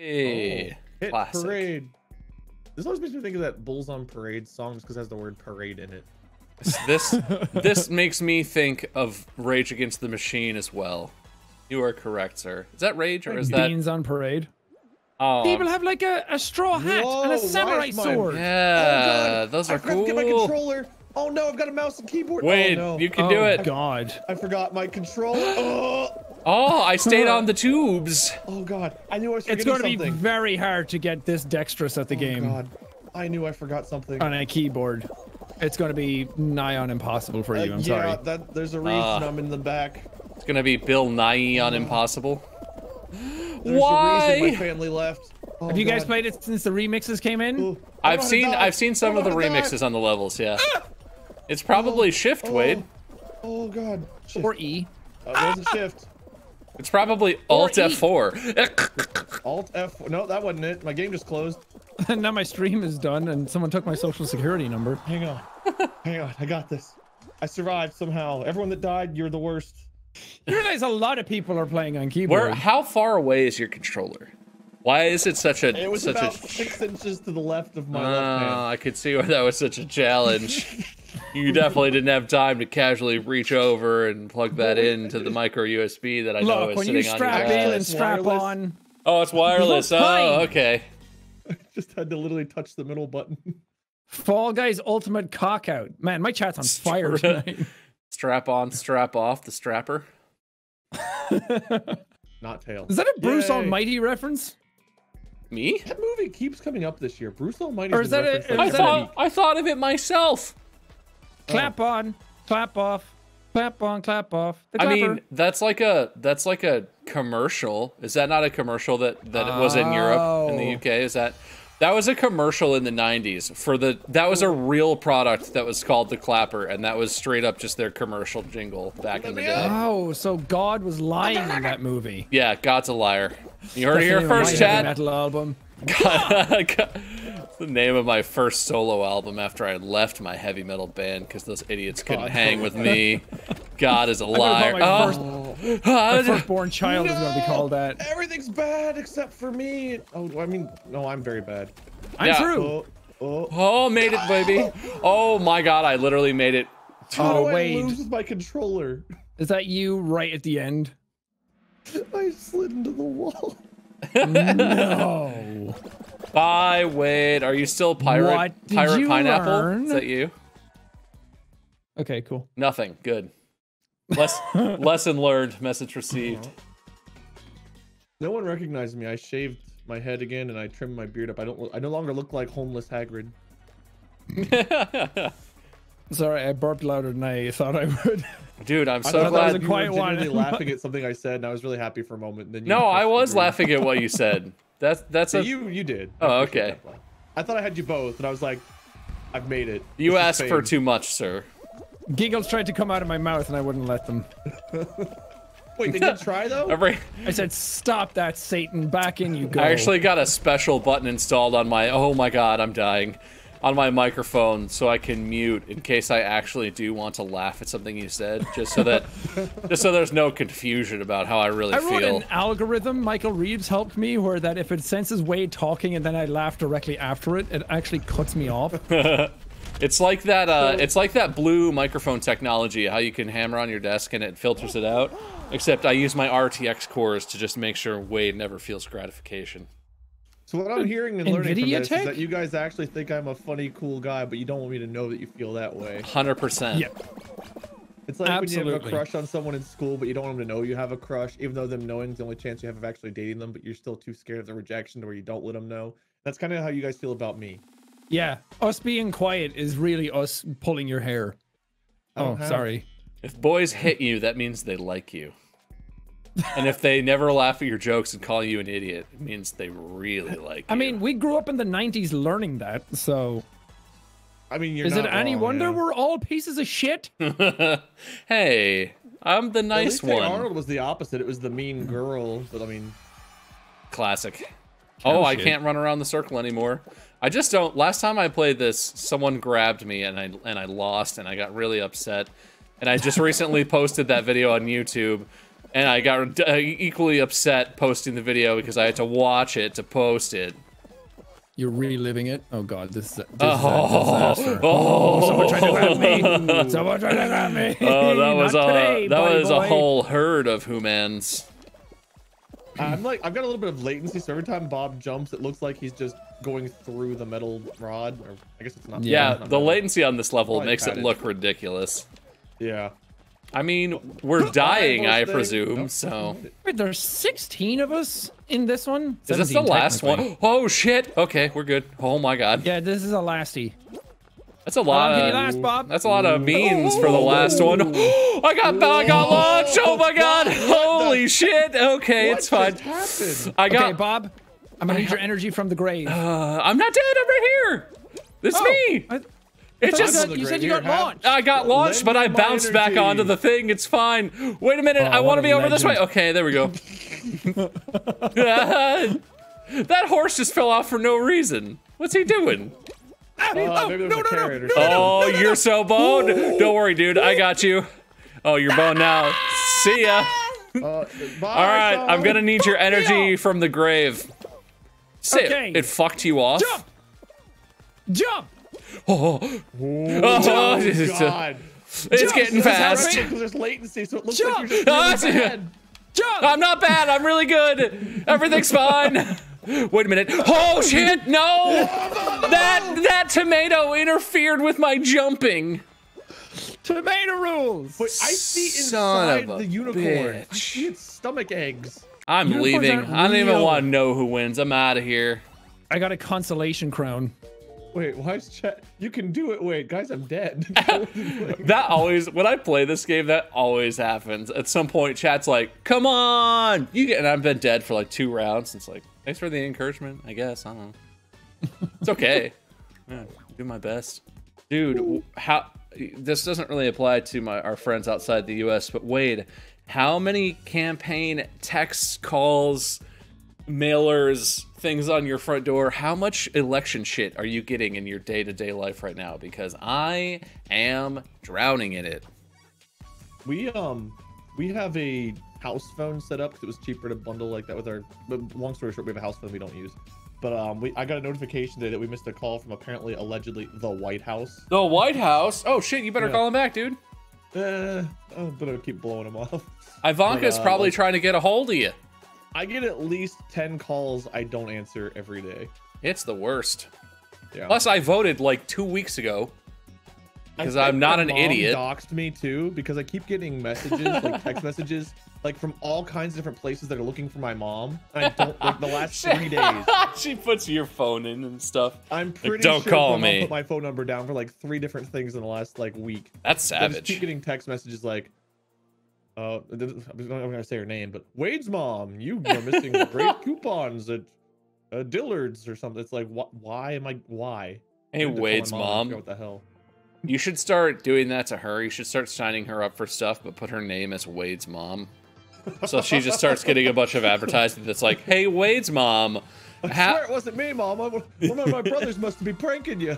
Hey, oh, Hit classic. Parade. This always makes me think of that Bulls on Parade song just because it has the word parade in it. This makes me think of Rage Against the Machine as well. You are correct, sir. Is that Rage or is that Beans on Parade? Oh, people have like a straw hat and a samurai sword. Yeah, oh, those are cool. I forgot to get my controller. Oh no, I've got a mouse and keyboard. Wait, oh, no. You can do it. God, I forgot my controller. Oh, I stayed on the tubes. Oh God, I knew I was forgetting something. It's going to be very hard to get this dexterous at the game. Oh God, I knew I forgot something. On a keyboard. It's going to be nigh on impossible for you, I'm sorry. Yeah, there's a reason I'm in the back. It's going to be Bill Nye on impossible. There's a reason my family left. Oh, have you guys played it since the remixes came in? Ooh, I've seen some of the remixes on the levels, yeah. It's probably shift, Wade. Oh God. Shift. Or E. It wasn't shift. It's probably Alt F4. Alt F4. No, that wasn't it. My game just closed. And now my stream is done, and someone took my social security number. Hang on. Hang on. I got this. I survived somehow. Everyone that died, you're the worst. You realize a lot of people are playing on keyboard. How far away is your controller? Why is it such a... It was such about 6 inches to the left of my left hand. I could see why that was such a challenge. You definitely didn't have time to casually reach over and plug that into the micro USB that I know is sitting on your desk. Look, when you strap in and strap on. Oh, it's wireless. Oh, okay. I just had to literally touch the middle button. Fall Guys Ultimate Knockout. Man, my chat's on fire tonight. Strap on, strap off, the strapper. Not tail. Is that a Bruce Almighty reference? Me? That movie keeps coming up this year. Bruce Almighty. Or is that a... I thought of it myself. Clap on, clap off, clap on, clap off. I mean, that's like a commercial. Is that not a commercial that it was in Europe, in the UK? Is that was a commercial in the 90s for that was a real product that was called the Clapper, and that was straight up just their commercial jingle back in the day. Oh, so God was lying in that movie. Yeah, God's a liar. You heard it here first, Chad. Metal album. God. The name of my first solo album after I left my heavy metal band because those idiots couldn't hang with me. God is a liar. My firstborn child is going to be called that. Everything's bad except for me. Oh, I mean, no, I'm very bad. I'm true. Made it, baby. Oh my God, I literally made it. How do I lose my controller? Is that you right at the end? I slid into the wall. No. Bye, Wade. Are you still pirate pineapple? Learn? Is that you? Okay, cool. Nothing. Good. Lesson learned. Message received. No one recognized me. I shaved my head again and I trimmed my beard up. I no longer look like homeless Hagrid. Sorry, I burped louder than I thought I would. Dude, I'm so glad you were genuinely laughing at something I said, and I was really happy for a moment. And then you I was laughing at what you said. That's yeah, you did. Oh, okay. I thought I had you both, and I was like, I've made it. You asked for too much, sir. Giggles tried to come out of my mouth, and I wouldn't let them. Wait, did you try though? I said, "Stop that, Satan! Back in you go." I actually got a special button installed on my. Oh my God, I'm dying. On my microphone so I can mute in case I actually do want to laugh at something you said, just so there's no confusion about how I really feel. I wrote an algorithm Michael Reeves helped me where that if it senses Wade talking and then I laugh directly after it, it actually cuts me off. It's like that blue microphone technology, how you can hammer on your desk and it filters it out, except I use my RTX cores to just make sure Wade never feels gratification. So what I'm hearing and learning from this is that you guys actually think I'm a funny, cool guy, but you don't want me to know that you feel that way. 100%. Yep. It's like when you have a crush on someone in school, but you don't want them to know you have a crush, even though them knowing is the only chance you have of actually dating them, but you're still too scared of the rejection where you don't let them know. That's kind of how you guys feel about me. Yeah. Us being quiet is really us pulling your hair. Oh, sorry. If boys hit you, that means they like you. And if they never laugh at your jokes and call you an idiot, it means they really like you. I mean, we grew up in the 90s learning that, so... I mean, you're not wrong, any wonder we're all pieces of shit? Hey, I'm the nice one. Arnold was the opposite. It was the mean girl, but I mean... Classic. Oh, I can't run around the circle anymore. I just don't... Last time I played this, someone grabbed me and I lost and I got really upset. And I just recently posted that video on YouTube. And I got equally upset posting the video because I had to watch it to post it. You're reliving it? Oh god, this is a disaster. Oh, someone tried to grab me! Someone tried to grab me! Oh, that was a whole herd of humans. I've got a little bit of latency, so every time Bob jumps, it looks like he's just going through the metal rod. Or I guess it's not. Yeah, the latency on this level makes it look ridiculous. Yeah. I mean, we're dying, I presume, so... Wait, there's 16 of us in this one? Is this the last one? Oh, shit! Okay, we're good. Oh my god. Yeah, this is a lastie. That's a lot of... last, Bob. That's a lot of memes for the last one. I got launched! Oh my god! Holy shit! Okay, it's fine. I got... Okay, Bob, I'm gonna need your energy from the grave. I'm not dead, I'm right here! This is me! It just, you said you got launched. I got launched, but I bounced back onto the thing. It's fine. Wait a minute. I want to be over this way. Okay, there we go. That horse just fell off for no reason. What's he doing? No. Oh, you're so boned. Don't worry, dude. I got you. Oh, you're boned now. See ya. All right, I'm going to need your energy from the grave. Okay. It fucked you off. Jump. Oh god. It's getting fast. There's latency, so it looks like you're just really bad. I'm not bad. I'm really good. Everything's fine. Wait a minute. Oh shit! No! That tomato interfered with my jumping. Tomato rules. Wait, I see inside the unicorn. Bitch. I see its stomach eggs. I'm leaving. I don't even want to know who wins. I'm out of here. I got a consolation crown. Wait, why is chat? You can do it. Wait, guys, I'm dead. That always, when I play this game, that always happens. At some point, chat's like, "Come on, you get," and I've been dead for like 2 rounds. It's like, thanks for the encouragement, I guess. I don't know. It's okay. Yeah, do my best, dude. How this doesn't really apply to our friends outside the U.S., but Wade, how many campaign text calls, mailers, things on your front door, how much election shit are you getting in your day-to-day life right now? Because I am drowning in it. We have a house phone set up because it was cheaper to bundle like that with our, long story short, we have a house phone we don't use. But I got a notification today that we missed a call from apparently, allegedly, the White House. The White House? Oh shit, you better call him back, dude. But I'll keep blowing him off. Ivanka's probably trying to get a hold of you. I get at least 10 calls I don't answer every day. It's the worst. Yeah. Plus, I voted like 2 weeks ago because I'm not an idiot. Mom doxed me too because I keep getting messages, like text messages, like from all kinds of different places that are looking for my mom. And I don't like the last 3 days. She puts your phone in and stuff. I'm pretty like, don't sure call me. I put my phone number down for like 3 different things in the last like week. That's savage. So I just keep getting text messages like. I'm gonna say her name, but Wade's mom, you are missing great coupons at Dillard's or something. It's like, why am I? Why? Hey, Wade's mom. What the hell? You should start doing that to her. You should start signing her up for stuff, but put her name as Wade's mom. So she just starts getting a bunch of advertising that's like, hey, Wade's mom. I swear it wasn't me, mom. One of my brothers must be pranking you.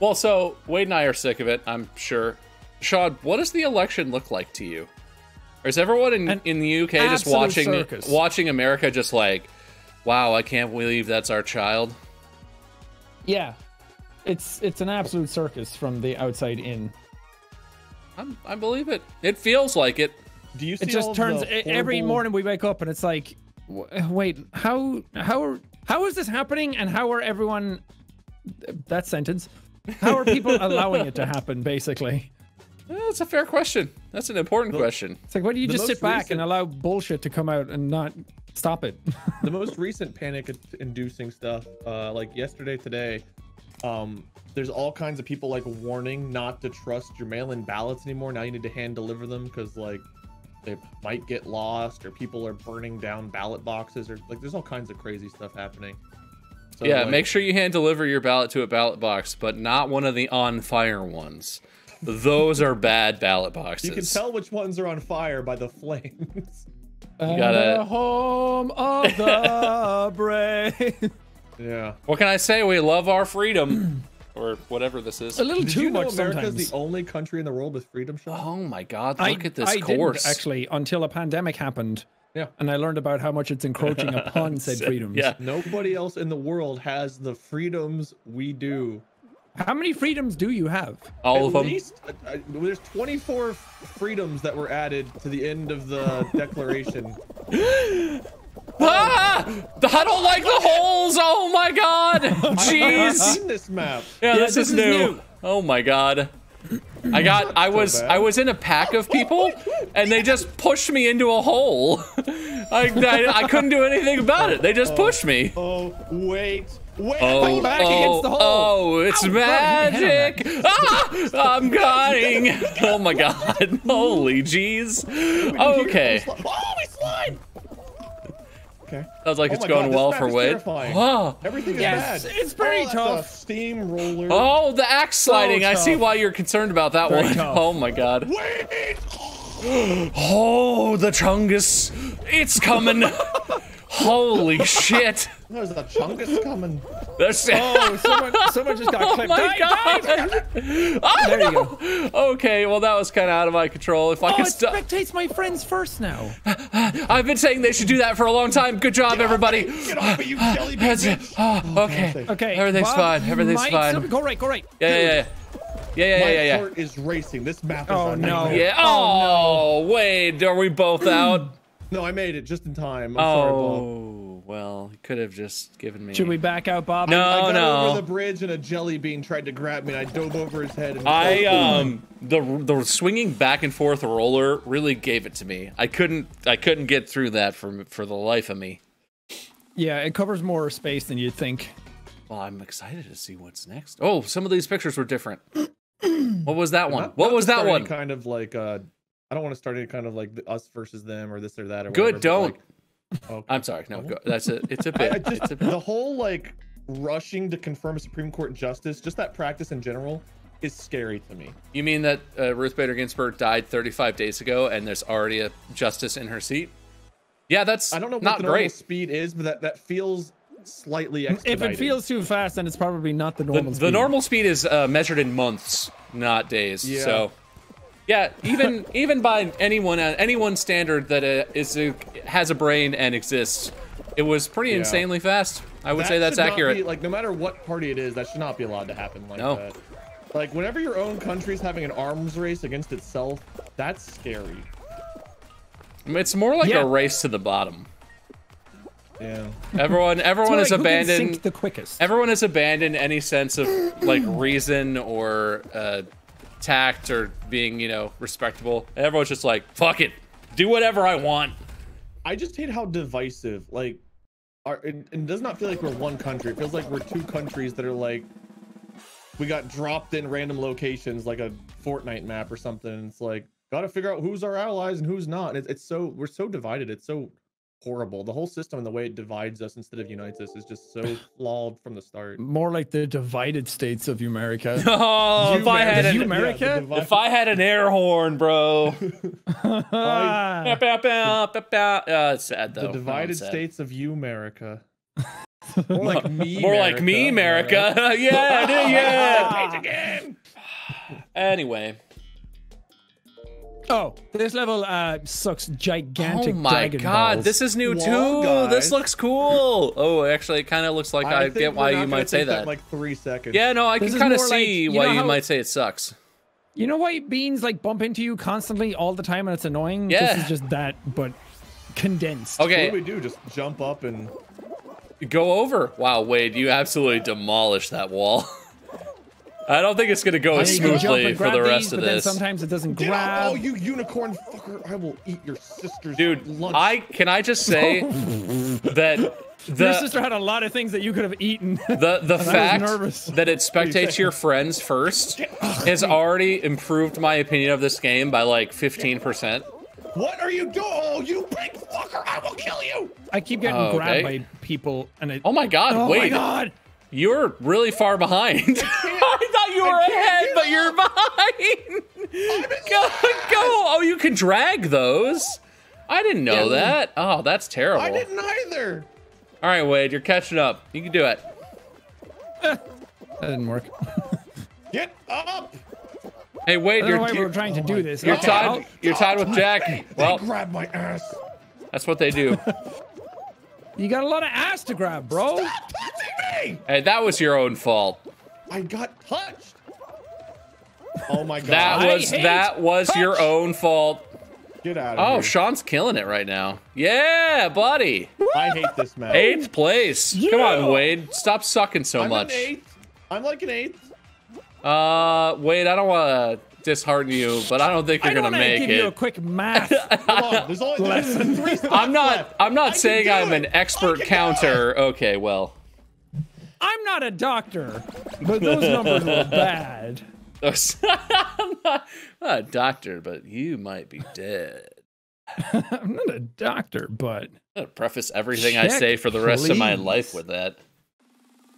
Well, so Wade and I are sick of it, I'm sure. Sean, what does the election look like to you? Or is everyone in the UK just watching America just like, wow, I can't believe that's our child? Yeah. It's an absolute circus from the outside in. I believe it. It feels like it. Do you see it just all turns horrible... every morning we wake up and it's like, wait, how is this happening and how are everyone that sentence? How are people allowing it to happen basically? That's a fair question. That's an important question. It's like, why do you just sit back and allow bullshit to come out and not stop it? The most recent panic-inducing stuff, like yesterday, today, there's all kinds of people like warning not to trust your mail-in ballots anymore. Now you need to hand deliver them because like they might get lost or people are burning down ballot boxes or like there's all kinds of crazy stuff happening. So, yeah, like, make sure you hand deliver your ballot to a ballot box, but not one of the on-fire ones. Those are bad ballot boxes. You can tell which ones are on fire by the flames. You gotta... home of the brave. Yeah. What can I say? We love our freedom. or whatever this is. A little too much sometimes. America's the only country in the world with freedom shops? Oh my God, look at this course. I didn't, actually, until a pandemic happened. Yeah. And I learned about how much it's encroaching upon said freedoms. Yeah. Nobody else in the world has the freedoms we do. How many freedoms do you have? All of them. At least, there's 24 freedoms that were added to the end of the Declaration. Ah! I don't like the holes! Oh my God! Jeez! I've seen this map. Yeah, this is new. Oh my God. I was in a pack of people and they just pushed me into a hole. I couldn't do anything about it. They just pushed me. Oh, wait. Wait, I'm back against the hole. Oh, it's magic. God, I'm dying. Oh my God. Holy jeez. Okay. Oh, we slide. Okay. Sounds like it's going well for Wade. Oh, everything is bad. It's pretty tough. Steamroller. Oh, the axe sliding. I see why you're concerned about that one. Oh my God. Wait. Oh, the Chungus. It's coming. Holy shit. There's a Chungus coming. Oh, someone just got clipped. Oh my God. Oh, there you go. Okay, well that was kind of out of my control. If I could stop. Spectates my friends first now. I've been saying they should do that for a long time. Good job, everybody. Get off of you, jelly bitch. Okay. Everything's fine. Everything's fine. Go right. Yeah. Yeah. My heart is racing. This map is on. Oh no. Yeah. Oh no. Wait, are we both out? No, I made it just in time. I'm sorry, Bob. Well, you could have just given me. Should we back out, Bob? No, I got over the bridge and a jelly bean tried to grab me, and I dove over his head. And the swinging back and forth roller really gave it to me. I couldn't get through that for the life of me. Yeah, it covers more space than you'd think. Well, I'm excited to see what's next. Oh, some of these pictures were different. What was that one? What was that one? Kind of like. I don't want to start any kind of like us versus them or this or that. Or whatever, don't. Like, okay. I'm sorry. No, go, that's it. It's a bit. It's a bit. The whole like rushing to confirm a Supreme Court justice, just that practice in general, is scary to me. You mean that Ruth Bader Ginsburg died 35 days ago and there's already a justice in her seat? Yeah, that's not great. I don't know what the normal speed is, but that feels slightly expedited. If it feels too fast, then it's probably not the normal speed. The normal speed is measured in months, not days. Yeah. So. Yeah, even by anyone's standard that has a brain and exists, it was pretty insanely fast. I would say that's accurate. Like no matter what party it is, that should not be allowed to happen like that. Like whenever your own country's having an arms race against itself, that's scary. I mean, it's more like a race to the bottom. Yeah. Everyone has abandoned the quickest. Everyone has abandoned any sense of like reason or tact or being, you know, respectable. Everyone's just like, fuck it, do whatever I want. I just hate how divisive, like, it does not feel like we're one country. It feels like we're two countries that are like, we got dropped in random locations, like a Fortnite map or something. It's like, gotta figure out who's our allies and who's not. It's so, we're so divided. It's so horrible. The whole system and the way it divides us instead of unites us is just so flawed from the start. More like the divided states of America. Oh, if I had an air horn, bro. It's sad though. The divided states of America. More like me. More like me, America. Yeah. Page again. Anyway. Oh, this level sucks gigantic. Oh my God, this is new too. Guys. This looks cool. Oh, actually, it kind of looks like I get why you might say that. Like 3 seconds. Yeah, no, I can kind of see why you might say it sucks. You know why beans like bump into you constantly all the time and it's annoying? Yeah. This is just that, but condensed. Okay. What do we do? Just jump up and go over. Wow, Wade, you absolutely demolished that wall. I don't think it's going to go as smoothly for the rest of this. Sometimes it doesn't grab. Oh, you unicorn fucker. I will eat your sister's lunch. Can I just say that your sister had a lot of things that you could have eaten. The fact that it spectates your friends first has already improved my opinion of this game by like 15%. What are you doing? Oh, you big fucker. I will kill you. I keep getting grabbed by people. And oh my God, wait. Oh my God. You're really far behind. I thought you were ahead, but you're behind. Go! Oh, you can drag those. I didn't know that. Oh, that's terrible. I didn't either. All right, Wade, you're catching up. You can do it. That didn't work. Get up! Hey, Wade, we're trying to do this. You're tied. You're tied with Jackie. Well, grab my ass. That's what they do. You got a lot of ass to grab, bro. Stop touching me! Hey, that was your own fault. I got touched. Oh my god. That was touch. Your own fault. Get out of here. Oh, Sean's killing it right now. Yeah, buddy. I hate this match. 8th place. You. Come on, Wade. Stop sucking so much. I'm like an 8th. Wade, I don't want to dishearten you, but I don't think you're gonna make it. I give you a quick math. Hold on, there's only three spots left. I'm not saying I'm an expert counter. Okay, well. I'm not a doctor, but those numbers were bad. I'm not a doctor, but you might be dead. I'm not a doctor, but I'm gonna preface everything I say for the rest of my life with that.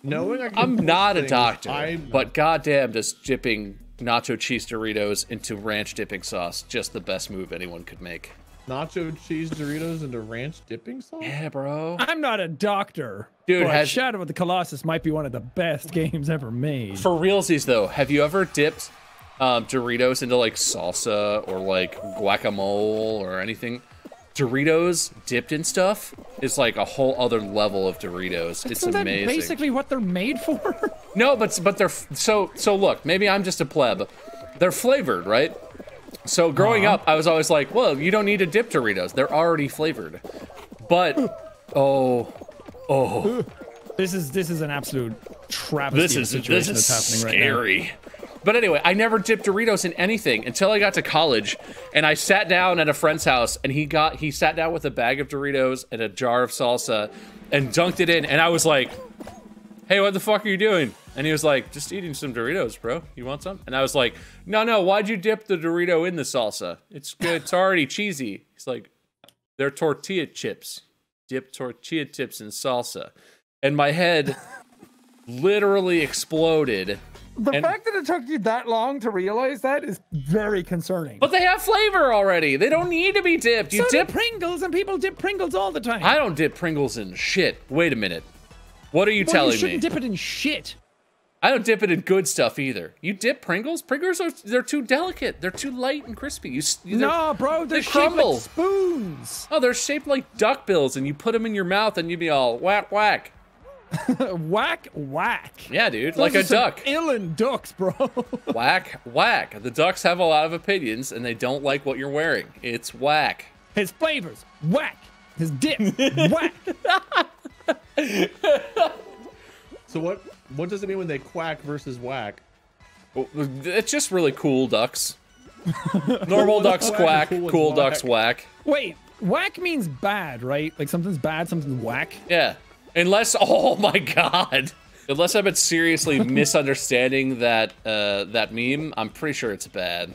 I'm not a doctor, but goddamn, does dipping nacho cheese Doritos into ranch dipping sauce just the best move anyone could make. Nacho cheese Doritos into ranch dipping sauce? Yeah, bro. I'm not a doctor, dude. Shadow of the Colossus might be one of the best games ever made. For realsies, though, have you ever dipped Doritos into like salsa or like guacamole or anything? Doritos dipped in stuff is like a whole other level of Doritos. Isn't it's amazing. That basically what they're made for? No, but they're so look, maybe I'm just a pleb. They're flavored, right? So growing up, I was always like, well, you don't need to dip Doritos. They're already flavored. But this is an absolute travesty. This is happening scary. Right now. But anyway, I never dipped Doritos in anything until I got to college, and I sat down at a friend's house, and he sat down with a bag of Doritos and a jar of salsa, and dunked it in, and I was like, "Hey, what the fuck are you doing?" And he was like, "Just eating some Doritos, bro. You want some?" And I was like, "No, why'd you dip the Dorito in the salsa? It's good. It's already cheesy." He's like, "They're tortilla chips. Dip tortilla chips in salsa," and my head literally exploded. The fact that it took you that long to realize that is very concerning. But they have flavor already. They don't need to be dipped. You dip Pringles, and people dip Pringles all the time. I don't dip Pringles in shit. Wait a minute. What are you telling me? You shouldn't dip it in shit. I don't dip it in good stuff either. You dip Pringles? Pringles are—they're too delicate. They're too light and crispy. No, bro, they're shaped like spoons. Oh, they're shaped like duck bills, and you put them in your mouth, and you'd be all whack whack. Whack whack. Yeah, dude. Those like a duck. Illin ducks, bro. Whack whack. The ducks have a lot of opinions, and they don't like what you're wearing. It's whack. His flavors whack. His dip whack. So what does it mean when they quack versus whack? It's just really cool ducks. Normal ducks quack. Cool ducks whack. Wait, whack means bad, right? Like something's bad, something's whack. Yeah. Unless, oh my god. Unless I've been seriously misunderstanding that meme, I'm pretty sure it's bad.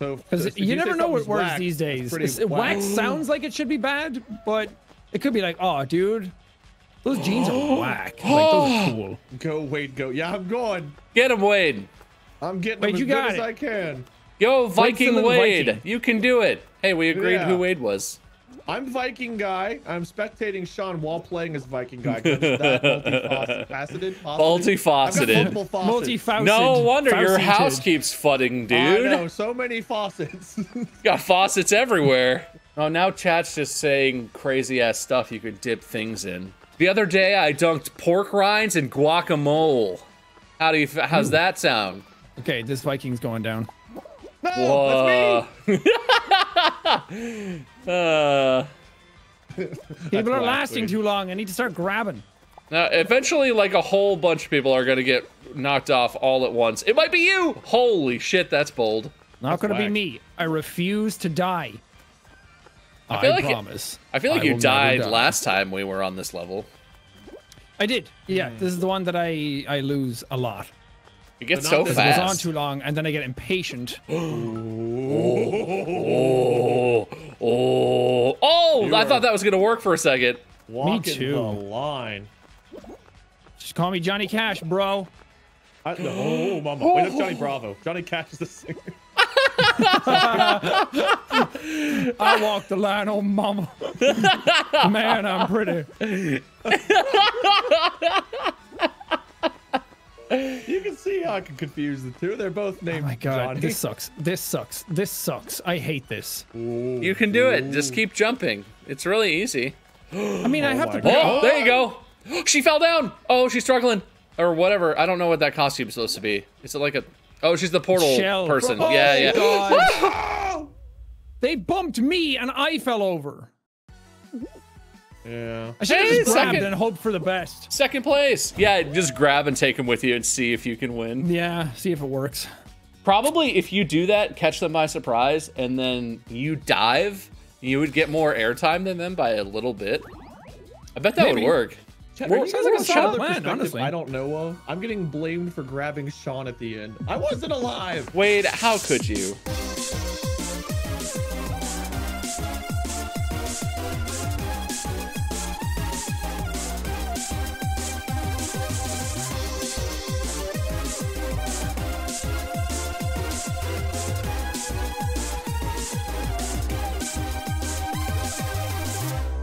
So, you never know what words these days. Whack sounds like it should be bad, but it could be like, oh, dude, those jeans are whack. Like, those are cool. Go, Wade, go. Yeah, I'm going. Get him, Wade. I'm getting him as good as I can. Yo, Viking Wade. You can do it. Hey, we agreed who Wade was. I'm Viking guy. I'm spectating Sean while playing as Viking guy. Multifaceted. Multifaceted. No wonder your house keeps fudding, dude. I know, so many faucets. Got faucets everywhere. Oh, now chat's just saying crazy ass stuff you could dip things in. The other day I dunked pork rinds in guacamole. How's that sound? Okay, this Viking's going down. No, that's me. People are lasting too long. I need to start grabbing. Now, eventually, like a whole bunch of people are gonna get knocked off all at once. It might be you. Holy shit, that's bold. Not gonna be me. I refuse to die. I promise. I feel like you died last time we were on this level. I did. Yeah, this is the one that I lose a lot. It gets so fast. It goes on too long, and then I get impatient. Oh, I thought that was going to work for a second. Me too. Line. Just call me Johnny Cash, bro. Oh, mama. Wait, that's Johnny Bravo. Johnny Cash is the singer. I walked the line, oh mama. Man, I'm pretty. You can See how I can confuse the two. They're both named. Oh my god, Johnny. This sucks. This sucks. This sucks. I hate this. Ooh, you can do it. Just keep jumping. It's really easy. I mean, I have to. Oh, there you go. She fell down. Oh, she's struggling or whatever. I don't know what that costume's supposed to be. Is it like a? Oh, she's the portal Shell. Person. Oh, yeah, yeah. God. They bumped me and I fell over. Yeah. I should have just grabbed and hoped for the best. Second place. Yeah, just grab and take them with you and see if you can win. Yeah, see if it works. Probably if you do that, catch them by surprise, and then you dive, you would get more airtime than them by a little bit. I bet that would work. Well, sounds like a solid plan, honestly. I don't know of. I'm getting blamed for grabbing Sean at the end. I wasn't alive. Wade, how could you?